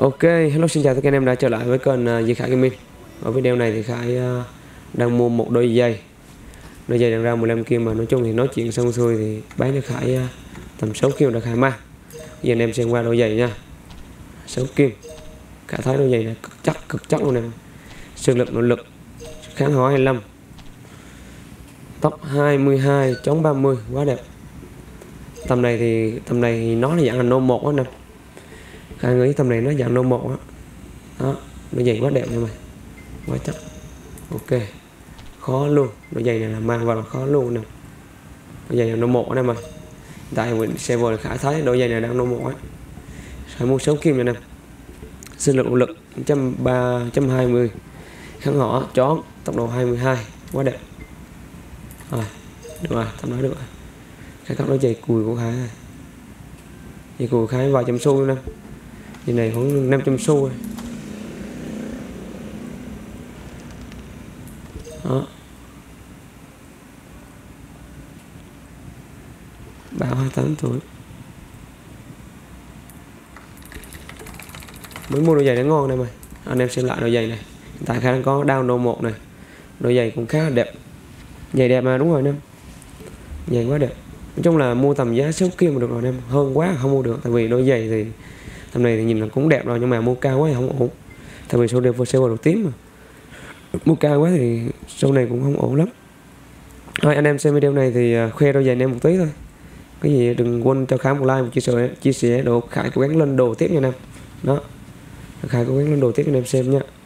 Ok, hello, xin chào tất cả anh em đã trở lại với kênh Duy Khải Gaming. Ở video này thì Khải đang mua một đôi giày. Đôi giày đang ra 15 kia mà nói chung thì nói chuyện xong xuôi thì bán cho Khải tầm 6 kim đã Khải mang. Giờ anh em xem qua đôi giày nha. 6 kim. Khải thấy đôi giày này cực chắc luôn nè. Xương lực, nội lực, kháng hóa 25. Tóc 22 chống 30, quá đẹp. Tầm này thì nó là dạng là nô 1 á nè. Khải nghĩ tầm này nó dạng nô 1 á. Đó, đôi giày quá đẹp nha mày. Quá chắc. Ok. Khó luôn, đôi giày này là mang vào là khó luôn nè. Đôi giày là nô 1 nè mày. Tại mình server Khải thấy đôi giày này đang nô 1 á. Khải mua 6 kim nè. Sinh lực, lực 120, kháng hỏa, chón, tốc độ 22, quá đẹp. Rồi, được rồi, tầm nói được rồi. Khải cắt đôi giày cùi của Khải. Giày cùi Khải vài trăm xu nè. Giày này khoảng 500 xu rồi. Đó. Bảo 28 tuổi. Mới mua đôi giày nó ngon này mày. Anh em xem lại đôi giày này. Hiện tại Khải đang có download 1 này. Đôi giày cũng khá là đẹp. Giày đẹp mà, đúng rồi anh em. Giày quá đẹp. Nói chung là mua tầm giá 6 kia mà được rồi anh em. Hơn quá không mua được. Tại vì đôi giày thì tầm này thì nhìn là cũng đẹp rồi, nhưng mà mua cao quá thì không ổn. Tại vì số đều sale vào đầu tiếng mà. Mua cao quá thì sau này cũng không ổn lắm. Thôi anh em xem video này thì khoe đôi giày anh em một tí thôi. Cái gì đừng quên cho Khải một like, một chia sẻ đồ Khải cố gắng lên đồ tiếp nha anh em. Đó, Khải cố gắng lên đồ tiếp cho anh em xem nha.